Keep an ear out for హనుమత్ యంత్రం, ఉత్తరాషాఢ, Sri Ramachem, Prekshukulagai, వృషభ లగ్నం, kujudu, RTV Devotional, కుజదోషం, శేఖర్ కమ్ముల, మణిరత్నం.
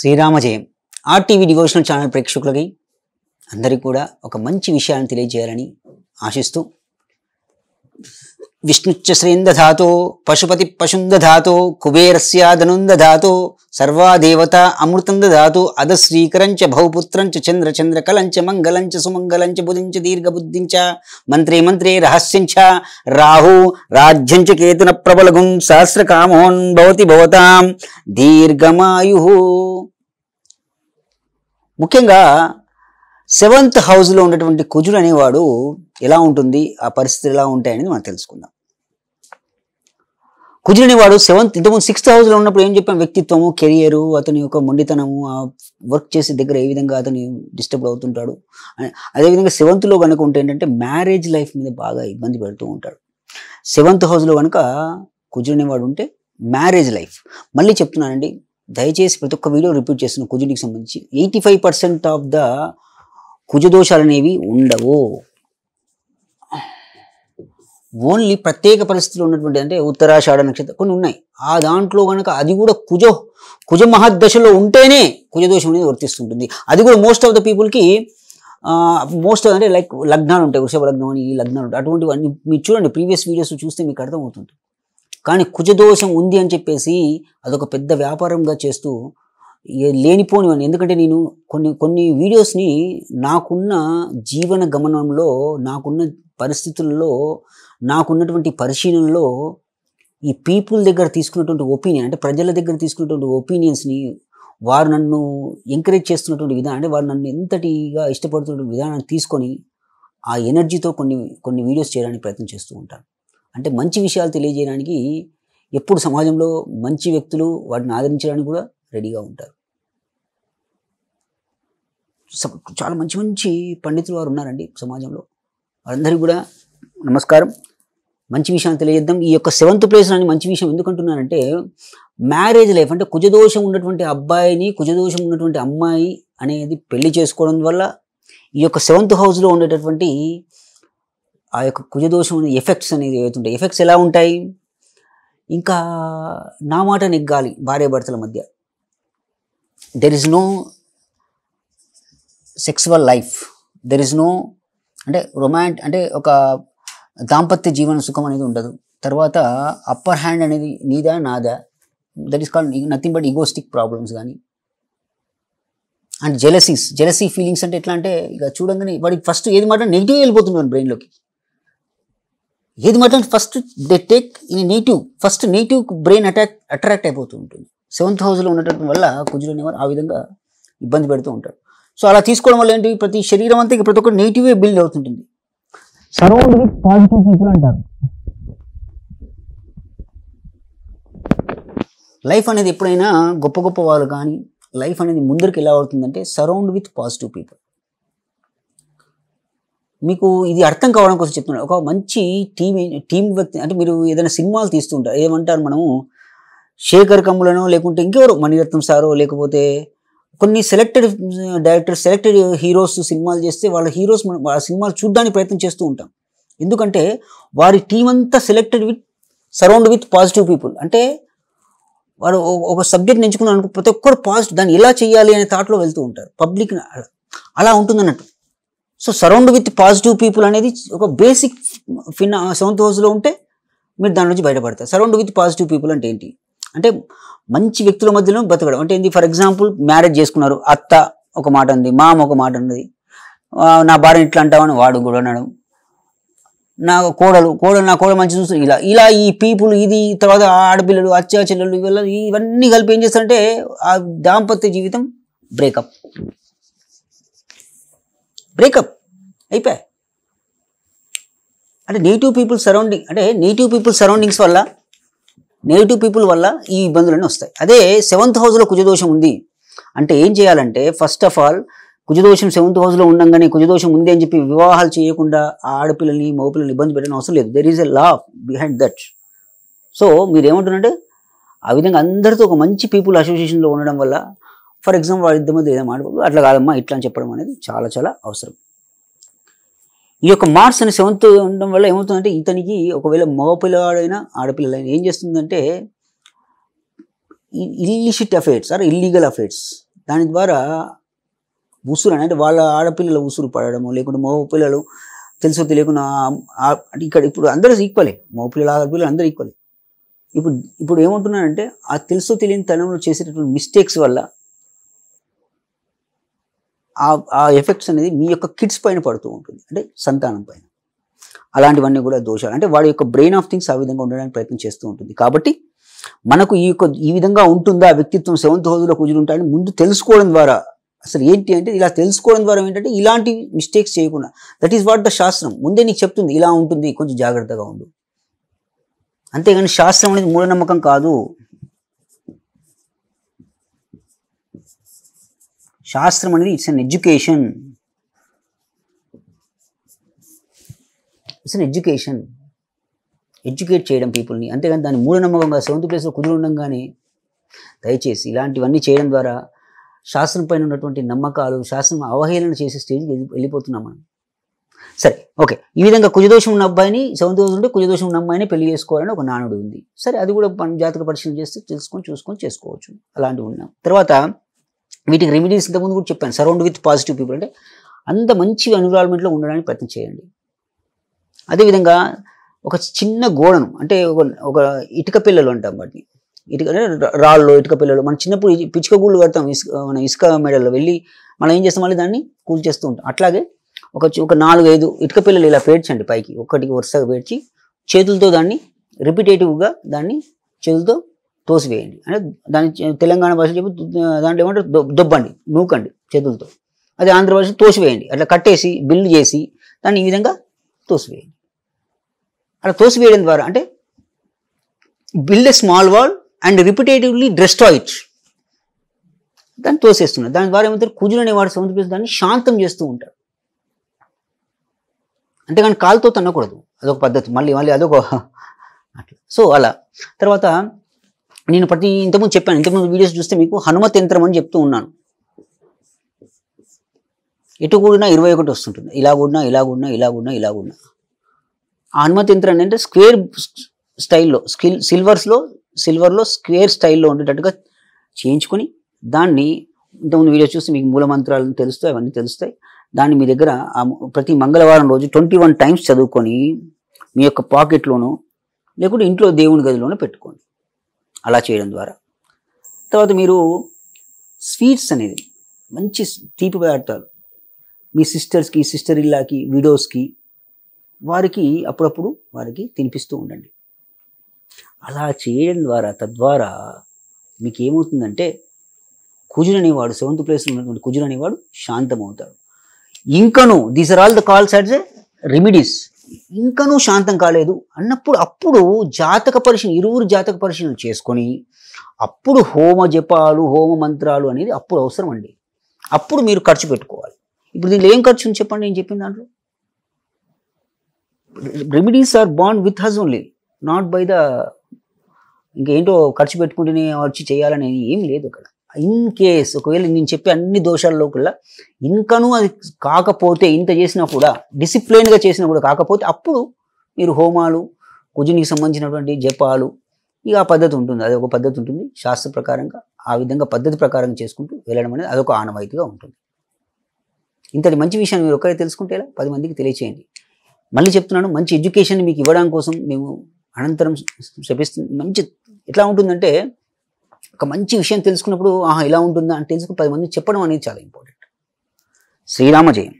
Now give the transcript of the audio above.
Sri Ramachem RTV Devotional Channel Prekshukulagai అందరి కూడా ఒక మంచి విషయాన్ని తెలియజేయాలని ఆశిస్తూ విష్ణుచ్ఛశ్రేంద ధాతో పశుపతి పశుంద ధాతో కుబేరస్య ధనుంద ధాతో సర్వా దేవత అమృతంద ధాతో అద శ్రీకరంచ భౌపుత్రంచ చంద్ర చంద్రకలంచ మంగళంచ సుమంగళంచ బుధించ దీర్ఘ బుద్ధించ మంత్రే మంత్రే రహస్యంచ రాహు రాజ్యంచ కేతున ప్రబలగుం సహస్ర కామోన్ భవతి భవతాం దీర్ఘమాయుః ముఖ్యంగా సెవెంత్ హౌస్లో ఉన్నటువంటి కుజుడు అనేవాడు ఎలా ఉంటుంది, ఆ పరిస్థితి ఎలా ఉంటాయనేది మనం తెలుసుకుందాం. కుజుడు అనేవాడు సెవెంత్, ఇంతకుముందు సిక్స్త్ హౌస్లో ఉన్నప్పుడు ఏం చెప్పాం, వ్యక్తిత్వము, కెరియరు, అతని యొక్క మొండితనము, ఆ వర్క్ చేసే దగ్గర ఏ విధంగా అతను డిస్టర్బ్ అవుతుంటాడు. అదేవిధంగా సెవెంత్లో కనుక ఉంటే ఏంటంటే మ్యారేజ్ లైఫ్ మీద బాగా ఇబ్బంది పెడుతూ ఉంటాడు. సెవెంత్ హౌస్లో కనుక కుజుడు అనేవాడు ఉంటే మ్యారేజ్ లైఫ్, మళ్ళీ చెప్తున్నానండి, దయచేసి ప్రతి ఒక్క వీడియో రిపీట్ చేస్తున్న కుజుడికి సంబంధించి 85% ఆఫ్ ద కుజదోషాలు అనేవి ఉండవు. ఓన్లీ ప్రత్యేక పరిస్థితులు ఉన్నటువంటి అంటే ఉత్తరాషాఢ నక్షత్రం కొన్ని ఉన్నాయి, ఆ దాంట్లో కనుక అది కూడా కుజ మహాదశలో ఉంటేనే కుజదోషం అనేది వర్తిస్తుంటుంది. అది కూడా మోస్ట్ ఆఫ్ ద పీపుల్కి మోస్ట్ ఆఫ్ అంటే లైక్ లగ్నాలు ఉంటాయి, వృషభ లగ్నం అని ఈ లగ్నాలు ఉంటాయి, అటువంటివి అన్ని మీరు చూడండి, ప్రీవియస్ వీడియోస్ చూస్తే మీకు అర్థమవుతుంది. కానీ కుజదోషం ఉంది అని చెప్పేసి అదొక పెద్ద వ్యాపారంగా చేస్తూ లేనిపోనివని, ఎందుకంటే నేను కొన్ని వీడియోస్ని నాకున్న జీవన గమనంలో, నాకున్న పరిస్థితుల్లో, నాకున్నటువంటి పరిశీలనలో ఈ పీపుల్ దగ్గర తీసుకున్నటువంటి ఒపీనియన్ అంటే ప్రజల దగ్గర తీసుకున్నటువంటి ఒపీనియన్స్ని, వారు నన్ను ఎంకరేజ్ చేస్తున్నటువంటి విధానం అంటే వారు నన్ను ఎంతటిగా ఇష్టపడుతున్నటువంటి విధానాన్ని తీసుకొని ఆ ఎనర్జీతో కొన్ని వీడియోస్ చేయడానికి ప్రయత్నం చేస్తూ ఉంటాను. అంటే మంచి విషయాలు తెలియజేయడానికి ఎప్పుడు సమాజంలో మంచి వ్యక్తులు వాటిని ఆదరించడానికి కూడా రెడీగా ఉంటారు. చాలా మంచి మంచి పండితులు వారు ఉన్నారండి సమాజంలో, వారందరికీ కూడా నమస్కారం. మంచి విషయాన్ని తెలియజేద్దాం. ఈ యొక్క సెవెంత్ ప్లేస్ అని మంచి విషయం ఎందుకంటున్నానంటే మ్యారేజ్ లైఫ్ అంటే కుజదోషం ఉన్నటువంటి అబ్బాయిని కుజదోషం ఉన్నటువంటి అమ్మాయి అనేది పెళ్లి చేసుకోవడం వల్ల ఈ యొక్క సెవెంత్ హౌస్లో ఉండేటటువంటి ఆ యొక్క కుజదోషం అనే ఎఫెక్ట్స్ అనేది ఏవైతుంటాయి, ఎఫెక్ట్స్ ఎలా ఉంటాయి, ఇంకా నా మాట నెగ్గాలి భార్యాభర్తల మధ్య, there is no sexual life, there is no అంటే రొమాంటిక్ అంటే ఒక దాంపత్య జీవన సుఖం అనేది ఉండదు. తర్వాత అప్పర్ హ్యాండ్ అనేది నీదా నాదా, that is called nothing but egoistic problems. కానీ అండ్ జెలసీ ఫీలింగ్స్ అంటే ఎట్లా అంటే ఇక చూడంగానే వాడికి ఫస్ట్ ఏది మాట నెగిటివ్ వెళ్ళిపోతున్నాను బ్రెయిన్లోకి, ఏది మాట first they take in negative, first negative brain attract అయిపోతూ ఉంటుంది. సెవెంత్ హౌస్లో ఉండటం వల్ల కుజుడు అనేవారు ఆ విధంగా ఇబ్బంది పెడుతూ ఉంటాడు. సో అలా తీసుకోవడం వల్ల ఏంటి, ప్రతి శరీరం అంతా ఇక ప్రతి ఒక్కరు నెగిటివే బిల్డ్ అవుతుంటుంది. సరౌండ్ విత్ పాజిటివ్ పీపుల్ అంటారు. లైఫ్ అనేది ఎప్పుడైనా గొప్ప గొప్ప వాళ్ళు కానీ లైఫ్ అనేది ముందరికి ఎలా అవుతుందంటే సరౌండ్ విత్ పాజిటివ్ పీపుల్. మీకు ఇది అర్థం కావడం కోసం చెప్తున్నాను. ఒక మంచి టీం అంటే మీరు ఏదైనా సినిమాలు తీస్తుంటారు, ఏమంటారు మనము శేఖర్ కమ్ములను లేకుంటే ఇంకెవరు మణిరత్నం సారో లేకపోతే కొన్ని సెలెక్టెడ్ డైరెక్టర్స్ సెలెక్టెడ్ హీరోస్ సినిమాలు చేస్తే వాళ్ళ హీరోస్ మనం ఆ సినిమాలు చూడడానికి ప్రయత్నం చేస్తూ ఉంటాం. ఎందుకంటే వారి టీం అంతా selected with surround with positive people. అంటే వారు ఒక సబ్జెక్ట్ ఎంచుకున్నారు ప్రతి ఒక్కరు పాజిటివ్, దాన్ని ఎలా చేయాలి అనే థాట్లో వెళ్తూ ఉంటారు. పబ్లిక్ అలా ఉంటుంది అన్నట్టు. So surround with positive people అనేది ఒక బేసిక్ సెవెంత్ హౌస్లో ఉంటే మీరు దాని నుంచి బయటపడతారు. సరౌండ్ విత్ పాజిటివ్ పీపుల్ అంటే ఏంటి అంటే మంచి వ్యక్తుల మధ్యలో బతకడం అంటే ఏంటి. ఫర్ ఎగ్జాంపుల్ మ్యారేజ్ చేసుకున్నారు, అత్త ఒక మాట ఉంది, మామ ఒక మాట ఉన్నది, నా భార్య ఇట్లా అంటామని వాడు కూడా అనడం, నా కోడలు మంచి చూస్తుంది, ఇలా ఈ పీపుల్ ఇది, తర్వాత ఆడపిల్లలు అచ్చా చెల్లెలు ఇవన్నీ కలిపి ఏం చేస్తారంటే ఆ దాంపత్య జీవితం బ్రేకప్ అయిపోయాయి. అంటే నెగిటివ్ పీపుల్ సరౌండింగ్స్ వల్ల నెగిటివ్ పీపుల్ వల్ల ఈ ఇబ్బందులన్నీ వస్తాయి. అదే సెవెంత్ హౌస్లో కుజదోషం ఉంది అంటే ఏం చేయాలంటే ఫస్ట్ ఆఫ్ ఆల్ కుజదోషం సెవెంత్ హౌస్లో ఉండగానే కుజదోషం ఉంది అని చెప్పి వివాహాలు చేయకుండా ఆ ఆడపిల్లల్ని మగపిల్లల్ని ఇబ్బంది పెట్టడం అవసరం లేదు. There is a law behind that. So మీరేమంటున్నారంటే ఆ విధంగా అందరితో ఒక మంచి పీపుల్ అసోసియేషన్లో ఉండడం వల్ల ఫర్ ఎగ్జాంపుల్ వాళ్ళ ఇద్దరి మధ్య ఏదైనా ఆడకూడదు, అట్లా కాదమ్మా ఇట్లా అని చెప్పడం అనేది చాలా చాలా అవసరం. ఈ యొక్క మార్స్ అనే సెవెంత్ ఉండడం వల్ల ఏమవుతుందంటే ఇతనికి ఒకవేళ మగపిల్లవాడైనా ఆడపిల్లలైనా ఏం చేస్తుందంటే illicit affairs or illegal affairs దాని ద్వారా ఉసురు అంటే వాళ్ళ ఆడపిల్లలు ఉసురు పడడము లేకుంటే మగపిల్లలు తెలుసో తెలియకుండా ఇక్కడ ఇప్పుడు అందరూ ఈక్వలే, మగపిల్లలు ఆడపిల్లలు అందరూ ఈక్వలే. ఇప్పుడు ఇప్పుడు ఏమంటున్నానంటే ఆ తెలుసో తెలియని తనంలో చేసేటటువంటి మిస్టేక్స్ వల్ల ఆ ఎఫెక్ట్స్ అనేది మీ యొక్క కిడ్స్ పైన పడుతూ ఉంటుంది, అంటే సంతానం పైన. అలాంటివన్నీ కూడా దోషాలు, అంటే వాడి యొక్క బ్రెయిన్ ఆఫ్ థింగ్స్ ఆ విధంగా ఉండడానికి ప్రయత్నం చేస్తూ ఉంటుంది. కాబట్టి మనకు ఈ విధంగా ఉంటుందా వ్యక్తిత్వం సెవెంత్ హౌస్లో కుజులుంటాయని ముందు తెలుసుకోవడం ద్వారా, అసలు ఏంటి అంటే ఇలా తెలుసుకోవడం ద్వారా ఏంటంటే ఇలాంటి మిస్టేక్స్ చేయకుండా, దట్ ఈస్ వాట్ ద శాస్త్రం ముందే నీకు చెప్తుంది, ఇలా ఉంటుంది కొంచెం జాగ్రత్తగా ఉండు. అంతేగాని శాస్త్రం అనేది మూఢనమ్మకం కాదు, శాస్త్రం అనేది it's an education, it's an education, educate చేయడం పీపుల్ని. అంతేగాని దాన్ని మూఢనమ్మకంగా సెవెంత్ ప్లేస్లో కుదురుండగానే దయచేసి ఇలాంటివన్నీ చేయడం ద్వారా శాస్త్రం పైన ఉన్నటువంటి నమ్మకాలు, శాస్త్రం అవహేళన చేసే స్టేజ్కి వెళ్ళిపోతున్నాం మనం. సరే, ఓకే, ఈ విధంగా కుజదోషం ఉన్న అబ్బాయిని సెవెంత్ హౌస్ ఉంటే కుజదోషం ఉన్న అమ్మాయిని పెళ్లి చేసుకోవాలని ఒక నానుడు ఉంది. సరే, అది కూడా మనం జాతక పరిశీలన చేస్తే తెలుసుకొని చూసుకొని చేసుకోవచ్చు. అలాంటివి ఉన్నాం. తర్వాత వీటికి రెమెడీస్ ఇంతకుముందు కూడా చెప్పాను, సరౌండ్ విత్ పాజిటివ్ పీపుల్, అంటే అంత మంచి ఎన్విరాన్మెంట్లో ఉండడానికి ప్రయత్నం చేయండి. అదేవిధంగా ఒక చిన్న గోడను, అంటే ఒక ఇటుక పిల్లలు అంటాం వాటిని, ఇటుక రాళ్ళు ఇటుక పిల్లలు. మనం చిన్నప్పుడు పిచ్చుక గూళ్ళు కడతాం, మన ఇసుక మెడల్లో వెళ్ళి మనం ఏం చేస్తాం, మళ్ళీ దాన్ని కూల్చేస్తూ ఉంటాం. అట్లాగే ఒక 4-5 ఇటుక పిల్లలు ఇలా పేర్చండి పైకి, ఒక్కటికి వరుసగా పేర్చి చేతులతో దాన్ని రిపిటేటివ్గా దాన్ని చేతులతో తోసివేయండి. అంటే దాన్ని తెలంగాణ భాషలో చెప్పి దాంట్లో ఏమంటారు, దొబ్బండి, నూకండి చేతులతో. అది ఆంధ్ర భాషలో తోసివేయండి. అట్లా కట్టేసి బిల్లు చేసి దాన్ని ఈ విధంగా తోసివేయండి. అలా తోసివేయడం ద్వారా అంటే build a small wall and repetitively destroy it, దాన్ని తోసేస్తున్నారు. దాని ద్వారా ఏమంటారు, కుజులు అనేవాడు సౌండ్ ప్లేస్ దాన్ని శాంతం చేస్తూ ఉంటారు. అంతేకాని కాలుతో తన్నకూడదు, అదొక పద్ధతి. మళ్ళీ మళ్ళీ అదొక అట్లా. సో అలా తర్వాత నేను ఇంతకుముందు చెప్పాను, ఇంతకుముందు వీడియోస్ చూస్తే మీకు హనుమత్ యంత్రం అని చెప్తూ ఉన్నాను. ఎటు కూడినా 21 వస్తుంటుంది, ఇలా కూడినా ఇలా కూడినా ఇలా కూడినా ఇలా కూడినా. ఆ హనుమత్ యంత్రం అంటే స్క్వేర్ స్టైల్లో, సిల్వర్లో స్క్వేర్ స్టైల్లో ఉండేటట్టుగా చేయించుకొని దాన్ని, ఇంతకుముందు వీడియోస్ చూస్తే మీకు మూలమంత్రాలను తెలుస్తాయి, అవన్నీ తెలుస్తాయి. దాన్ని మీ దగ్గర ప్రతి మంగళవారం రోజు 21 టైమ్స్ చదువుకొని మీ యొక్క పాకెట్లోనో లేకుంటే ఇంట్లో దేవుని గదిలోనో పెట్టుకోండి. అలా చేయడం ద్వారా తర్వాత మీరు స్వీట్స్ అనేది మంచి తీపి పదార్థాలు మీ సిస్టర్స్కి, సిస్టర్ ఇల్లాకి, విడోస్కి, వారికి అప్పుడప్పుడు వారికి తినిపిస్తూ ఉండండి. అలా చేయడం ద్వారా తద్వారా మీకు ఏమవుతుందంటే కుజుడు అనేవాడు సెవెంత్ ప్లేస్లో ఉన్నటువంటి కుజుడు అనేవాడు శాంతం అవుతాడు. ఇంకనూ these are all the calls as a remedies. ఇంకనూ శాంతం కాలేదు అన్నప్పుడు అప్పుడు జాతక పరిశీలన, 20 జాతక పరిశీలన చేసుకొని అప్పుడు హోమ జపాలు, హోమ మంత్రాలు అనేది అప్పుడు అవసరం అండి. అప్పుడు మీరు ఖర్చు పెట్టుకోవాలి. ఇప్పుడు దీనిలో ఏం ఖర్చు చెప్పండి, నేను చెప్పిన దాంట్లో. Remedies are bond with us only, not by the ఇంకేంటో ఖర్చు పెట్టుకుంటేనే వచ్చి చేయాలని ఏం లేదు అక్కడ. ఇన్ కేస్ ఒకవేళ నేను చెప్పే అన్ని దోషాల్లో కల్లా ఇంకనూ అది కాకపోతే, ఇంత చేసినా కూడా డిసిప్లైన్గా చేసినా కూడా కాకపోతే అప్పుడు మీరు హోమాలు, కుజునికి సంబంధించినటువంటి జపాలు, ఇక ఆ పద్ధతి ఉంటుంది. అది ఒక పద్ధతి ఉంటుంది శాస్త్ర ప్రకారంగా. ఆ విధంగా పద్ధతి ప్రకారం చేసుకుంటూ వెళ్ళడం అనేది అదొక ఆనవాయితీగా ఉంటుంది. ఇంతటి మంచి విషయాన్ని మీరు ఒక్కరే తెలుసుకుంటేలా 10 మందికి తెలియచేయండి. మళ్ళీ చెప్తున్నాను, మంచి ఎడ్యుకేషన్ మీకు ఇవ్వడం కోసం మేము అనంతరం చెప్పిస్తుంది. మంచి ఎట్లా ఉంటుందంటే ఒక మంచి విషయం తెలుసుకున్నప్పుడు ఆహా ఇలా ఉంటుందా అని తెలుసుకుని 10 మంది చెప్పడం అనేది చాలా ఇంపార్టెంట్. శ్రీరామ జయం.